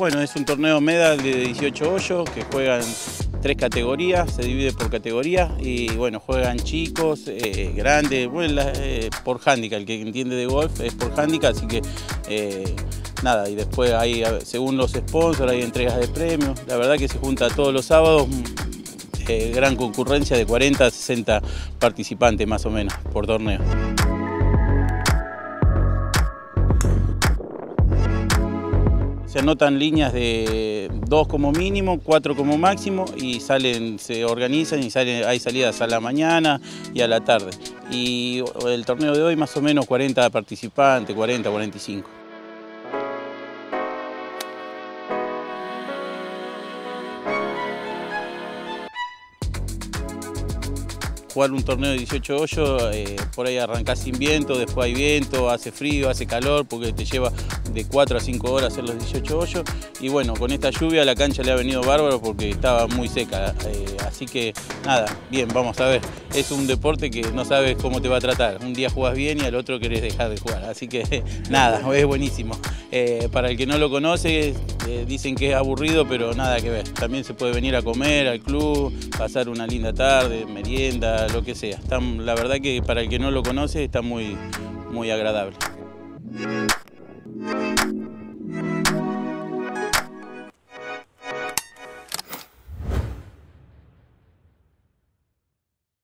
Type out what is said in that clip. Bueno, es un torneo medal de 18 hoyos que juegan tres categorías, se divide por categoría y bueno, juegan chicos, grandes, bueno, por handicap, el que entiende de golf es por handicap, así que nada, y después hay, según los sponsors, hay entregas de premios, la verdad que se junta todos los sábados, gran concurrencia de 40 a 60 participantes más o menos por torneo. Se anotan líneas de 2 como mínimo, 4 como máximo y salen, se organizan y salen, hay salidas a la mañana y a la tarde. Y el torneo de hoy más o menos 40 participantes, 40, 45. Jugar un torneo de 18 hoyos, por ahí arrancás sin viento, después hay viento, hace frío, hace calor, porque te lleva de 4 a 5 horas hacer los 18 hoyos. Y bueno, con esta lluvia la cancha le ha venido bárbaro porque estaba muy seca. Así que nada, bien, vamos a ver. Es un deporte que no sabes cómo te va a tratar. Un día jugás bien y al otro querés dejar de jugar. Así que nada, es buenísimo. Para el que no lo conoce, dicen que es aburrido, pero nada que ver. También se puede venir a comer al club, pasar una linda tarde, merienda, lo que sea. Está, la verdad que para el que no lo conoce está muy agradable.